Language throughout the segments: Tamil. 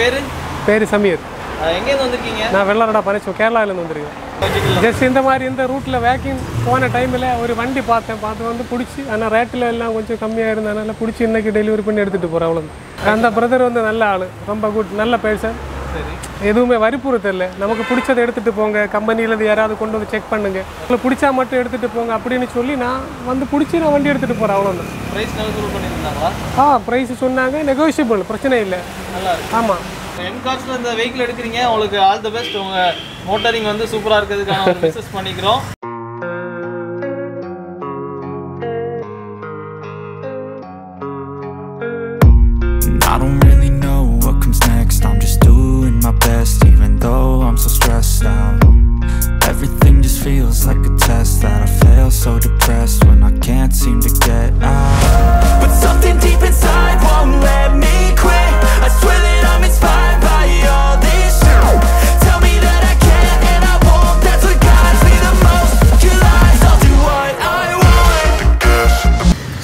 பேரு பேரி சமீர். எங்க இருந்து வந்திருக்கீங்க? நான் வெள்ளரடா பரிசு கேரளால இருந்து வந்திருக்கேன். ஜஸ்ட் இந்த மாதிரி இந்த ரூட்ல வாக்கிங் போன டைம்ல ஒரு வண்டி பார்த்தேன். பார்த்து வந்து பிடிச்சி, ஆனா ரேட்ல எல்லாம் கொஞ்சம் கம்மியா இருந்தனால பிடிச்சி இன்னைக்கு டெலிவரி பண்ணி எடுத்துட்டு போறேன் அவ்வளவு. அந்த பிரதர் வந்து நல்ல ஆளு, ரொம்ப குட், நல்ல பேசன். எதுவுமே வரிப்புறுத்தல, நமக்கு பிடிச்சதை எடுத்துகிட்டு போங்க, கம்பெனியிலேருந்து யாராவது கொண்டு வந்து செக் பண்ணுங்க, இல்லை பிடிச்சா மட்டும் எடுத்துகிட்டு போங்க அப்படின்னு சொல்லி நான் வந்து பிடிச்சி நான் வண்டி எடுத்துகிட்டு போகிறேன் அவ்வளோதான். ப்ரைஸ் நெகோஷியபிள் பண்ணியிருந்தாங்களா? ஆ, ப்ரைஸ் சொன்னாங்க, நெகோஷியபிள், பிரச்சனை இல்லை. நல்லா இருக்கு. ஆமாம், M-Carsல இந்த வெஹிக்கிள் எடுக்கிறீங்க, உங்களுக்கு ஆல் தி பெஸ்ட். உங்கள் மோட்டரிங் வந்து சூப்பராக இருக்கிறதுக்கான மெசேஜ் பண்ணிக்கிறோம்.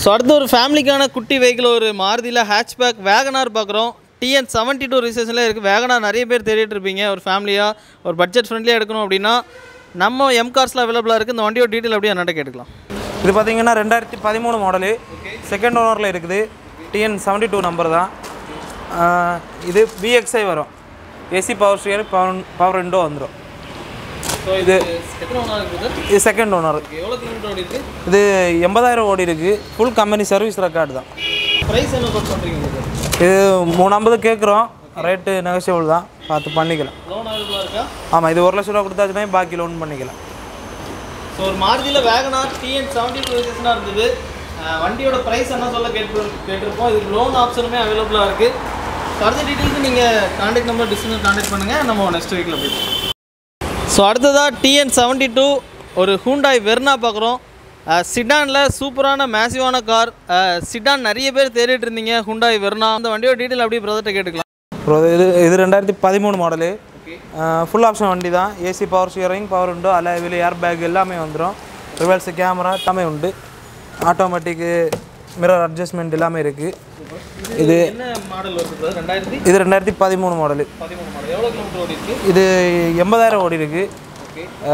ஸோ அடுத்து ஒரு ஃபேமிலிக்கான குட்டி வெஹிக்கிள், ஒரு மாருதியில் ஹேட்ச்பேக் வேகனார் பார்க்குறோம். TN 72 ரிசேஷனில் இருக்குது. வேகனார் நிறைய பேர் தேடிட்டு இருப்பீங்க. ஒரு ஃபேமிலியாக ஒரு பட்ஜெட் ஃப்ரெண்ட்லியாக எடுக்கணும் அப்படின்னா நம்ம M-Carsல அவைலபிளாக இருக்குது. இந்த வண்டியோட டீட்டெயில் அப்படியே என்கிட்ட கேட்டுக்கலாம். இது பார்த்தீங்கன்னா 2013 மாடலு, செகண்ட் ஓனரில் இருக்குது. TN 72 நம்பர் தான் இது. BXI வரும், AC power steering, power window வந்துடும். இது செகண்ட் ஓனர். இது 80,000 ஓடி இருக்குது. ஃபுல் கம்பெனி சர்வீஸ் ரெக்கார்டு தான். இது 350 கேட்குறோம், ரேட்டு நெகோஷியபிள் தான், பார்த்து பண்ணிக்கலாம். ஆமாம், இது 1,00,000 ரூபா கொடுத்தாச்சுன்னா பாக்கி லோன் பண்ணிக்கலாம். ஸோ ஒரு மாருதியில் வேகனார் TN 72 இருந்தது. வண்டியோட ப்ரைஸ் என்ன சொல்ல கேட்டிருப்போம். இது லோன் ஆப்ஷனுமே அவைலபிளாக இருக்குது. அடுத்த டீட்டெயிலுக்கு நீங்கள் கான்டாக்ட் நம்பர் டிஸ்கிரிப்ஷனில் கான்டாக்ட் பண்ணுங்கள். நம்ம நெக்ஸ்ட் வீக்கில் போயிடுவோம். ஸோ அடுத்ததாக TN 72 ஒரு ஹூண்டாய் வெர்னா பார்க்குறோம். சிடானில் சூப்பரான மேசிவான கார். சிடான் நிறைய பேர் தேடிட்டு இருந்தீங்க, ஹூண்டாய் வெர்னா. அந்த வண்டியோட டீட்டெயில் அப்படியே பிரதர்கிட்ட கேட்டுக்கலாம். ப்ரோ, இது 2013 மாடலு, ஃபுல் ஆப்ஷன் வண்டி தான். ஏசி பவர் ஸ்டீரிங், பவர் உண்டு, அலைவில் ஏர் பேக் எல்லாமே வந்துடும். ரிவர்ஸ் கேமரா எல்லாமே உண்டு. ஆட்டோமேட்டிக்கு மிரர் அட்ஜஸ்ட்மெண்ட் எல்லாமே இருக்குது. இது என்ன மாடல் வருது? 2013 மாடலு. இது 80,000 ஓடி இருக்குது.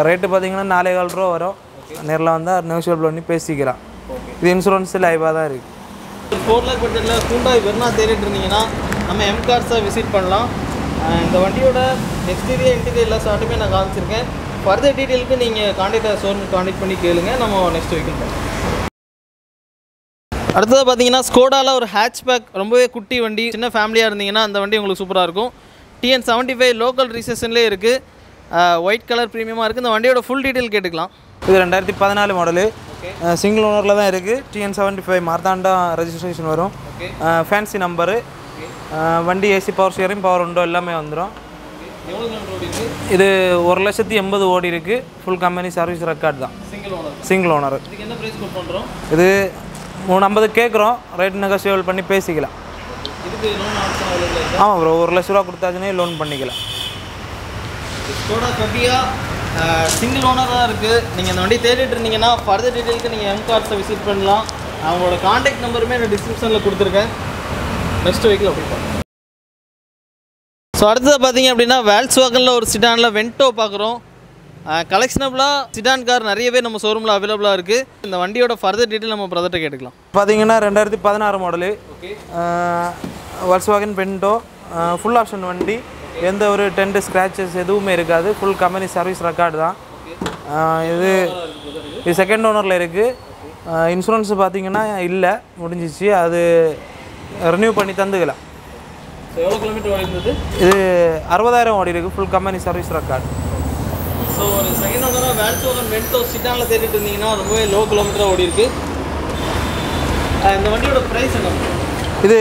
ரேட்டு பார்த்தீங்கன்னா 4,50,000 ரூபா வரும். நேரில் வந்தால் நெகோஷியபிள் பண்ணி பேசிக்கிறான். இது இன்சூரன்ஸ் லைவாக தான் இருக்குது. 4 லேக் பட்ஜெட்டில் ஹூண்டாய் வெர்னா தேடிட்டு இருந்தீங்கன்னா நம்ம M-Carsஸை விசிட் பண்ணலாம். இந்த வண்டியோட எக்ஸ்டீரியர், இன்டீரியர் எல்லா ஷாட்டுமே நான் காமிச்சிருக்கேன். ஃபர்தர் டீட்டெயிலுக்கு நீங்கள் கான்டாக்ட் பண்ணி கேளுங்க. நம்ம நெக்ஸ்ட் வீக்கில் அடுத்ததாக பார்த்தீங்கன்னா ஸ்கோடாவில் ஒரு ஹேட்ச்பேக், ரொம்பவே குட்டி வண்டி. சின்ன ஃபேமிலியாக இருந்தீங்கன்னா அந்த வண்டி உங்களுக்கு சூப்பராக இருக்கும். TN 75 லோக்கல் ரிசெஷன்லேயே இருக்குது. ஒயிட் கலர் ப்ரீமியமாக இருக்குது. இந்த வண்டியோட ஃபுல் டீட்டெயில் கேட்டுக்கலாம். இது 2014 மாடலு, சிங்கிள் ஓனரில் தான் இருக்குது. TN 75 மார்த்தாண்டா ரெஜிஸ்ட்ரேஷன் வரும். Fancy number. வண்டி AC power steering, power window எல்லாமே வந்துடும். இது 1,80,000 ஓடி இருக்குது. ஃபுல் கம்பெனி சர்வீஸ் ரெக்கார்டு தான். Single owner. இது 350 கேட்குறோம், ரேட் நெகோஷியபிள் பண்ணி பேசிக்கலாம். ஆமாம் ப்ரோ, 1,00,000 ரூபா கொடுத்தாச்சுன்னே லோன் பண்ணிக்கலாம். சிங்கிள் ஓனர் தான் இருக்குது. நீங்கள் இந்த வண்டி தேடிட்டு இருந்தீங்கன்னா ஃபர்தர் டீட்டெயிலுக்கு நீங்கள் M-Carsஸை விசிட் பண்ணலாம். அவங்களோட கான்டாக்ட் நம்பருமே நான் டிஸ்கிரிப்ஷனில் கொடுத்துருக்கேன். நெக்ஸ்ட் வீக்கில் அப்படிப்போம். ஸோ அடுத்தது பார்த்தீங்க அப்படின்னா Volkswagenல ஒரு சிடானில் வெண்டோ பார்க்குறோம். கலெக்ஷனபிளாக சிடான் கார் நிறைய பேர் நம்ம ஷோரூமில் அவைலபிளாக இருக்குது. இந்த வண்டியோட ஃபர்தர் டீட்டெயில் நம்ம பிரதர்கிட்ட கேட்டுக்கலாம். பார்த்தீங்கன்னா 2016 model, Volkswagen Vento, full option வண்டி. எந்த ஒரு டென்ட் ஸ்க்ராச்சஸ் எதுவுமே இருக்காது. ஃபுல் கம்பெனி சர்வீஸ் ரெக்கார்டு தான். இது செகண்ட் ஓனரில் இருக்குது. இன்சூரன்ஸ் பார்த்தீங்கன்னா இல்லை, முடிஞ்சிச்சு. அது ரினியூ பண்ணி தந்துக்கலாம். இது 60,000 ஓடி இருக்குது. Full company service record. So ஒரு செகண்ட் ஓனராக Volkswagen Vento சிடானில் தேடிட்டு இருந்தீங்கன்னா ரொம்பவே லோ கிலோமீட்டராக ஓடி இருக்குது. இந்த வண்டியோட ப்ரைஸ் என்ன? இது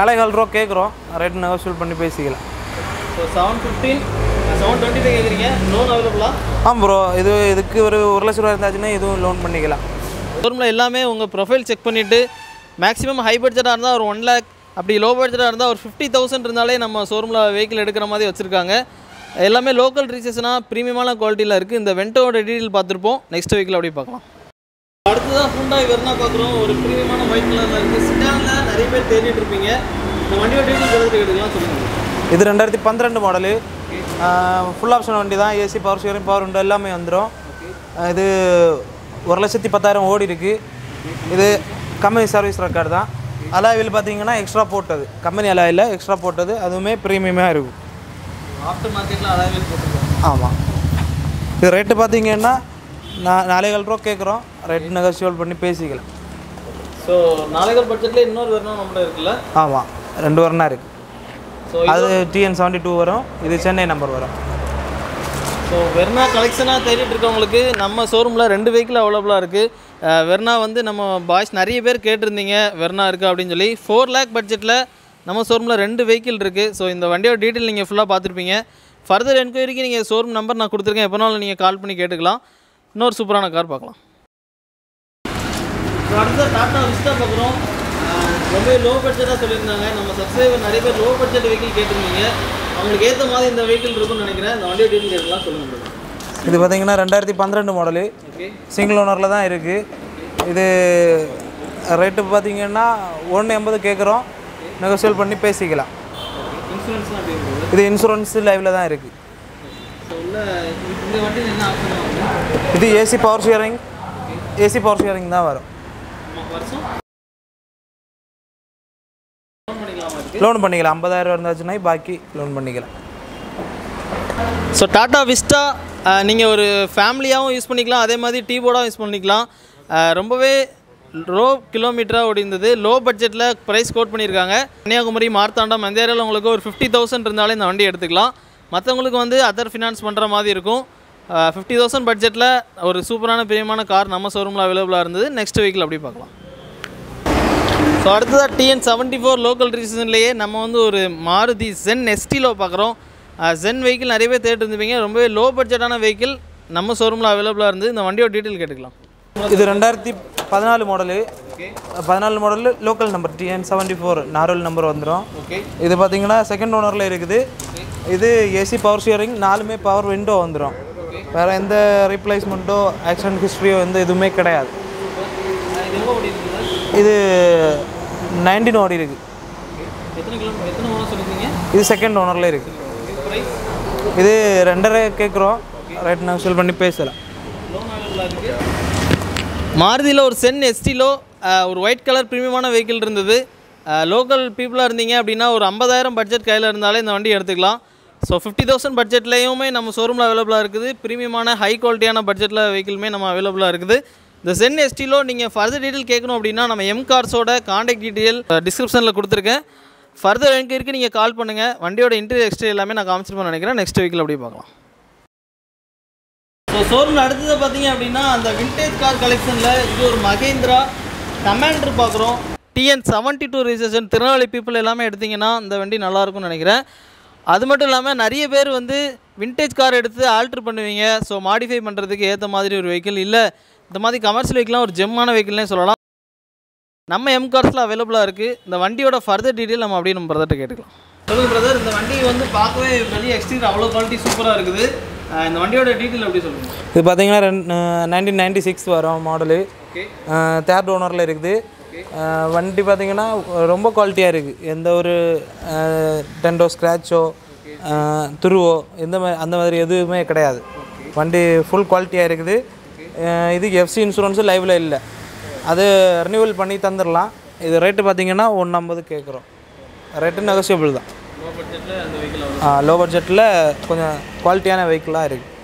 7,50,000 ரூபா கேட்குறோம், ரேட் நெகோஷியபிள் பண்ணி பேசிக்கலாம். ஸோ 715, 720 கேட்குறீங்க, லோன் அவைலபிளா? ஆமாம் ப்ரோ, இதுக்கு ஒரு 1,00,000 ரூபா இருந்தாச்சுன்னா இதுவும் லோன் பண்ணிக்கலாம். ஷோரூமில் எல்லாமே உங்கள் ப்ரொஃபைல் செக் பண்ணிவிட்டு, மேக்ஸிமம் ஹை பட்ஜெட்டாக இருந்தால் ஒரு 1 லேக், அப்படி லோ பட்ஜெட்டாக இருந்தால் ஒரு 50,000 இருந்தாலே நம்ம ஷோரூமில் வெஹிக்கிள் எடுக்கிற மாதிரி வச்சுருக்காங்க. எல்லாமே லோக்கல் ரிசேஷனாக ப்ரீமியமான குவாலிட்டியில் இருக்குது. இந்த வெண்டோட டீட்டெயில் பார்த்துருப்போம். நெக்ஸ்ட் வீக்கில் அப்படியே பார்க்கலாம். அடுத்ததாக ஹூண்டாய் வெர்னா பார்க்குறோம். ஒரு ப்ரீமியமான ஒயிட் கலரில் இருக்குது. சிடானில் நிறைய பேர் தேடிட்டு இருப்பீங்க. இது 2012 மாடல் full ஆப்ஷன் வண்டி தான் AC power steering power window எல்லாமே வந்திரும் இது 1,10,000 ஓடி இருக்கு இது கம்பெனி சர்வீஸ் ரெக்கார்ட் தான் அலாயில் பாத்தீங்கன்னா எக்ஸ்ட்ரா போட்டது கம்பெனி அலாயில் எக்ஸ்ட்ரா போட்டது அதுமே பிரீமியமா இருக்கு ஆஃப்டர் மார்க்கெட்ல அலாயில் போட்டுருக்காங்க ஆமா இது ரேட் பாத்தீங்கன்னா 4.5 ரூபாய் கேக்குறோம் ரேட் நெகோஷியேட் பண்ணி பேசிக்கலாம் சோ 4.5 பட்ஜெட்ல இன்னொரு வெர்னா நம்மட இருக்குல ஆமா ரெண்டு வெர்னா இருக்கு சோ அது TN72 வரும் இது சென்னை நம்பர் வரும் சோ வெர்னா கலெக்ஷனா தேடிட்டு இருக்கவங்களுக்கு நம்ம ஷோரூம்ல ரெண்டு vehicle அவேலபிளா இருக்கு வெர்னா வந்து நம்ம பாய்ஸ் நிறைய பேர் கேட்டிருந்தீங்க வெர்னா இருக்கு அப்படினு சொல்லி 4 lakh பட்ஜெட்ல நம்ம ஷோரூம்ல ரெண்டு vehicle இருக்கு சோ இந்த வண்டியோட டீடைல் நீங்க ஃபுல்லா பாத்துப்பீங்க ஃபர்தர் என்கொயரிக்கு நீங்க ஷோரூம் நம்பர் நான் கொடுத்திருக்கேன் எப்பனாலும் நீங்க கால் பண்ணி கேட்கலாம் இன்னொரு சூப்பரான கார் பார்க்கலாம் அடுத்து டாடா விஸ்டா பார்க்குறோம் ரொம்ப லோ பட்ஜெட்டா சொல்லிருந்தாங்க நம்ம சப்ஸ்கிரைபர் நிறைய பேர் லோ பட்ஜெட் vehicle கேட்டிருந்தீங்க உங்களுக்கு ஏத்த மாதிரி இந்த vehicle இருக்குன்னு நினைக்கிறேன் இந்த வண்டியோட டீடைல் எல்லாம் சொல்லுங்க இது பாத்தீங்கன்னா 2012 மாடல் சிங்கிள் ஓனர்ல தான் இருக்கு இது ரேட் பாத்தீங்கன்னா 1.80 கேக்குறோம் நெகோஷியேட் பண்ணி பேசிக்கலாம் இன்சூரன்ஸ் தான் இருக்கு இது இன்சூரன்ஸ் லைவ்ல தான் இருக்கு சொல்ல இந்த வண்டி என்ன ஆப்ஷன் இது ஏசி பவர் ஷேரிங் தான் வரும் லோன் பண்ணிக்கலாம் 50,000 இருந்தாச்சுன்னா பாக்கி லோன் பண்ணிக்கலாம் சோ டாடா விஸ்டா நீங்கள் ஒரு ஃபேமிலியாகவும் யூஸ் பண்ணிக்கலாம் அதே மாதிரி டீ போர்டாகவும் யூஸ் பண்ணிக்கலாம் ரொம்பவே ரோ கிலோமீட்டராக ஓடிந்தது லோ பட்ஜெட்டில் ப்ரைஸ் கோட் பண்ணியிருக்காங்க கன்னியாகுமரி மார்த்தாண்டம் அந்த ஏரியாவில் உங்களுக்கு ஒரு 50,000 இருந்தாலே இந்த வண்டி எடுத்துக்கலாம் மற்றவங்களுக்கு வந்து அதர் ஃபினான்ஸ் பண்ணுற மாதிரி இருக்கும் 50,000 பட்ஜெட்டில் ஒரு சூப்பரான பிரியமான கார் நம்ம ஷோரூமில் அவைலபிளாக இருந்தது நெக்ஸ்ட் வீக்கில் அப்படி பார்க்கலாம் ஸோ அடுத்ததாக TN74 லோக்கல் ரிஜிஸ்ட்ரேஷன்லேயே நம்ம வந்து ஒரு மாருதி Zen Estilo பார்க்குறோம் Zen vehicle நிறைய பேர் தேடிட்டு இருந்தீங்க ரொம்பவே லோ பட்ஜெட்டான vehicle நம்ம ஷோரூமில் அவைலபிளாக இருந்து இந்த வண்டியோட டீடைல் கேட்டுக்கலாம் இது 2014 model 14 model local number TN74 நாரோல் நம்பர் வந்துடும் இது பார்த்தீங்கன்னா செகண்ட் ஓனரில் இருக்குது இது ஏசி பவர் ஸ்டீரிங் 4மே பவர் விண்டோ வந்துடும் வேறு எந்த ரீப்ளேஸ்மெண்ட்டோ ஆக்சிடென்ட் ஹிஸ்ட்ரியோ எந்த எதுவுமே கிடையாது இது 19 ஓடி இருக்குது இது செகண்ட் ஓனரில் இருக்குது இது 2.5 கேட்குறோம் ரைட் நான் செல் பண்ணி பேசலாம் மாருதியில் ஒரு Zen Estilo ஒரு ஒயிட் கலர் ப்ரீமியமான வெஹிக்கிள் இருந்தது லோக்கல் பீப்புளாக இருந்தீங்க அப்படின்னா ஒரு 50,000 பட்ஜெட் கையில் இருந்தாலே இந்த வண்டி எடுத்துக்கலாம் ஸோ 50,000 பட்ஜெட்லேயுமே நம்ம ஷோரூமில் அவைலபிளாக இருக்குது ப்ரீமியமான ஹை குவாலிட்டியான பட்ஜெட்டில் வெஹிக்கிளுமே நம்ம அவைலபிளாக இருக்குது இந்த Zen Estilo நீங்கள் ஃபர்தர் டீட்டெயில் கேட்கணும் அப்படின்னா நம்ம M-Carsோட காண்டாக்ட் டீட்டெயில் டிஸ்கிரிப்ஷனில் கொடுத்துருக்கேன் ஃபர்தர் என்கொயரிக்கு நீங்கள் கால் பண்ணுங்கள் வண்டியோட இன்டீரியர் எக்ஸ்டீரியர் எல்லாமே நான் காமிச்சிருப்பேன் நினைக்கிறேன் நெக்ஸ்ட் வீக்கில் அப்படியே பார்க்கலாம் ஸோ ஷோரூமில் அடுத்தது பார்த்தீங்க அப்படின்னா அந்த விண்டேஜ் கார் கலெக்ஷனில் இது ஒரு மகேந்திரா கமாண்டர் பார்க்குறோம் TN72 ரிஜிஸ்ட்ரேஷன் திருநெல்வேலி பீப்புள் எல்லாமே எடுத்திங்கன்னா இந்த வண்டி நல்லாயிருக்கும்னு நினைக்கிறேன் அது மட்டும் இல்லாமல் நிறைய பேர் வந்து விண்டேஜ் கார் எடுத்து ஆல்ட்ரு பண்ணுவீங்க ஸோ மாடிஃபை பண்ணுறதுக்கு ஏற்ற மாதிரி ஒரு வெஹிக்கிள் இல்லை இந்த மாதிரி கமர்ஷியல் வெஹிக்கிள்லாம் ஒரு ஜெம்மான வெஹிக்கிள்னே சொல்லலாம் நம்ம M-Carsல அவைலபிளாக இருக்குது இந்த வண்டியோட ஃபர்தர் டீடைல் நம்ம அப்படியே நம்ம பிரதர்கிட்ட கேட்டுக்கலாம் சொல்லுங்கள் பிரதர் இந்த வண்டி வந்து பார்க்கவே வெளியே எக்ஸ்டீரியர் அவ்வளோ குவாலிட்டி சூப்பராக இருக்குது இந்த வண்டியோட டீடைல் அப்படி சொல்லுங்கள் இது பார்த்தீங்கன்னா 1996 வரும் மாடலு தேர்ட் ஓனரில் இருக்குது வண்டி பார்த்தீங்கன்னா ரொம்ப குவாலிட்டியாக இருக்குது எந்த ஒரு டெண்டோ ஸ்க்ராட்சோ துருவோ எந்த மாதிரி அந்த மாதிரி எதுவுமே கிடையாது வண்டி ஃபுல் குவாலிட்டியாக இருக்குது இது எஃப்சி இன்சூரன்ஸும் லைவில் இல்லை அது ரினியூவல் பண்ணி தந்துடலாம் இது ரேட்டு பார்த்தீங்கன்னா 1.50 கேட்குறோம் ரேட்டு நெகோஷியபிள் தான் லோ பட்ஜெட்டில் கொஞ்சம் குவாலிட்டியான வெஹிக்கிளாக இருக்குது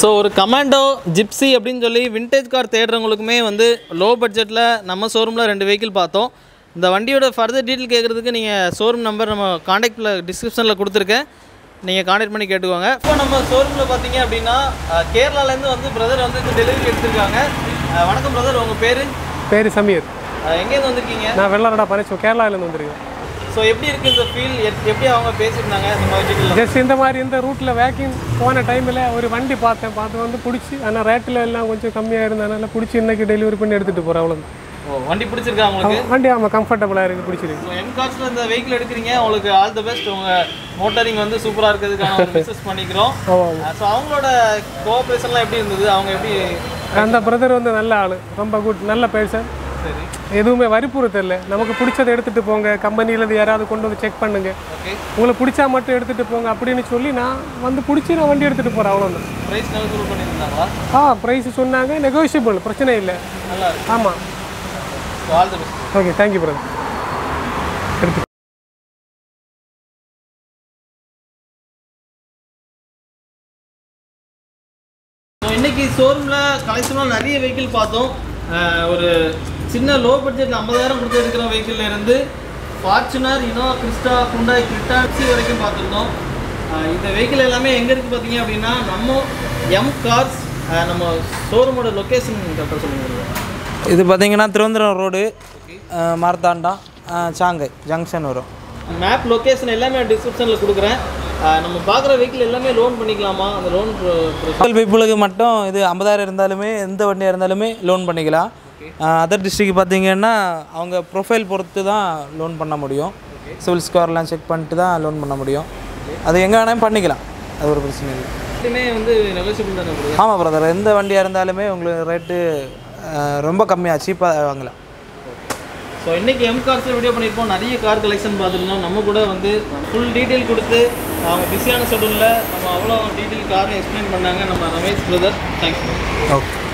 ஸோ ஒரு கமாண்டோ ஜிப்ஸி அப்படின்னு சொல்லி விண்டேஜ் கார் தேடுறவங்களுக்குமே வந்து லோ பட்ஜெட்டில் நம்ம ஷோரூமில் ரெண்டு வெஹிக்கிள் பார்த்தோம் இந்த வண்டியோட ஃபர்தர் டீட்டெயில் கேட்குறதுக்கு நீங்கள் ஷோரூம் நம்பர் நம்ம காண்டாக்டில் டிஸ்கிரிப்ஷனில் கொடுத்துருக்கேன் நீங்கள் கான்டெக்ட் பண்ணி கேட்டுக்கோங்க இப்போ நம்ம ஷோரூமில் பார்த்தீங்க அப்படின்னா கேரளாலேருந்து வந்து பிரதர் வந்து இந்த டெலிவரி எடுத்துருக்காங்க வணக்கம் பிரதர் உங்கள் பேர் பேரி சமீர் எங்கேருந்து வந்திருக்கீங்க நான் வெள்ளாரடா பரிசு கேரளாவிலேருந்து வந்திருக்கேன் ஸோ எப்படி இருக்குது இந்த ஃபீல் எப்படி அவங்க பேசியிருந்தாங்க ஜஸ்ட் இந்த மாதிரி இந்த ரூட்டில் வேக்கிங் போன டைமில் ஒரு வண்டி பார்த்து வந்து பிடிச்சி ஆனால் ரேட்டில் எல்லாம் கொஞ்சம் கம்மியாக இருந்ததுனால பிடிச்சி இன்றைக்கி டெலிவரி பண்ணி எடுத்துகிட்டு போகிறேன் அவ்வளோ வண்டி பிடிச்சிருக்கா உங்களுக்கு வண்டி ஆமாம் கம்ஃபர்டபுளாக இருக்குது பிடிச்சிருக்கு M-Carsல இந்த வெஹிக்கிள் எடுக்கிறீங்க உங்களுக்கு ஆல் த பெஸ்ட் உங்கள் மோட்டரிங் வந்து சூப்பராக இருக்கிறதுக்கான பிஸ்னஸ் பண்ணிக்கிறோம் ஸோ அவங்களோட கோஆப்ரேஷன்லாம் எப்படி இருந்தது அவங்க எப்படி அந்த பிரதர் வந்து நல்ல ஆள் ரொம்ப குட் நல்ல பேசன் எதுவுமே வரிப்புறுத்தல் இல்லை. நமக்கு பிடிச்சதை எடுத்துட்டு போங்க, கம்பெனியில யாராவது கொண்டு வந்து செக் பண்ணுங்க, உங்களுக்கு பிடிச்சா மட்டும் எடுத்துட்டு போங்க அப்படின்னு சொல்லி நான் வந்து பிடிச்சி நான் வண்டி எடுத்துட்டு போறேன். அவ்வளோதான். பிரைஸ் நெகோஷியபிள் பண்ணிருந்தாங்களா? ஆ, பிரைஸ் சொன்னாங்க, நெகோஷியபிள், பிரச்சனை இல்லை. நல்லா இருக்கு. ஆமா. All the best. Okay, thank you brother. இன்னைக்கு ஷோரூம்ல கலெக்ஷனா நிறைய வெஹிக்கிள் பார்த்தோம். ஒரு சின்ன லோ பட்ஜெட்ல 50,000 கொடுத்து எடுக்கிற வெஹிக்கிள்ல இருந்து ஃபார்ச்சுனர், இனோ, கிறிஸ்டா, ஹுண்டாய் கிட்டாட்சி வரைக்கும் பார்த்துருந்தோம். இந்த வெஹிக்கிள் எல்லாமே எங்கே இருக்குது பார்த்தீங்க அப்படின்னா நம்ம எம் கார்ஸ் நம்ம ஷோரூமோட லொக்கேஷன் கரெக்டாக சொல்லுங்கள். இது பார்த்தீங்கன்னா திருவனந்தபுரம் ரோடு, மார்த்தாண்டா, சாங்கை ஜங்ஷன் வரும். மேப் லொக்கேஷன் எல்லாமே டிஸ்கிரிப்ஷனில் கொடுக்குறேன். நம்ம பார்க்குற வெஹிக்கிள் எல்லாமே லோன் பண்ணிக்கலாமா? அந்த லோன் பீப்புளுக்கு மட்டும் இது 50,000 இருந்தாலுமே எந்த வண்டியாக இருந்தாலுமே லோன் பண்ணிக்கலாம். அதர் டிஸ்ட்ரிக்ட் பார்த்தீங்கன்னா அவங்க ப்ரொஃபைல் பொறுத்து தான் லோன் பண்ண முடியும். சிவில் ஸ்கோர்லாம் செக் பண்ணிட்டு தான் லோன் பண்ண முடியும். அது எங்கே வேணாலும் பண்ணிக்கலாம், அது ஒரு பிரச்சனை இல்லை. வந்து ஆமாம் பிரதர், எந்த வண்டியாக இருந்தாலுமே உங்களுக்கு ரேட்டு ரொம்ப கம்மியாக சீப்பாக வாங்கலாம். ஸோ இன்றைக்கி எம் கார்ஸில் வீடியோ பண்ணியிருப்போம். நிறைய கார் கலெக்ஷன் பார்த்துருந்தோம். நம்ம கூட வந்து ஃபுல் டீட்டெயில் கொடுத்து அவங்க பிஸியான ஷெட்யூலில் நம்ம அவ்வளோ டீட்டெயில் காரை எக்ஸ்பிளைன் பண்ணாங்க நம்ம ரமேஷ் பிரதர். தேங்க்யூ. ஓகே.